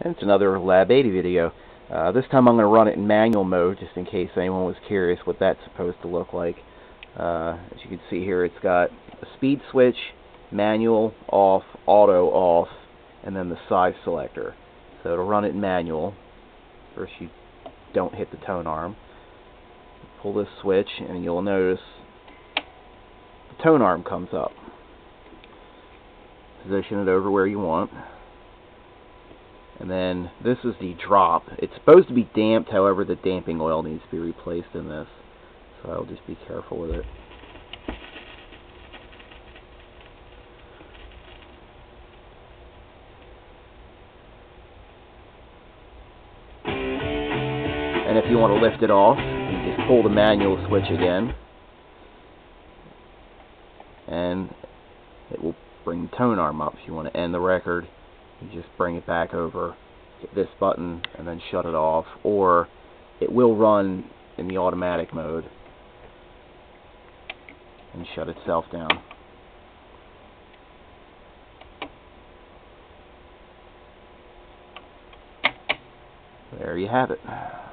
And it's another Lab 80 video. This time I'm going to run it in manual mode, just in case anyone was curious what that's supposed to look like. As you can see here, it's got a speed switch, manual, off, auto, off, and then the size selector. So to run it in manual, first you don't hit the tone arm. Pull this switch, and you'll notice the tone arm comes up. Position it over where you want. And then this is the drop. It's supposed to be damped, however the damping oil needs to be replaced in this. So I'll just be careful with it. And if you want to lift it off, you just pull the manual switch again. And it will bring the tone arm up. If you want to end the record, you just bring it back over, hit this button, and then shut it off. Or it will run in the automatic mode and shut itself down. There you have it.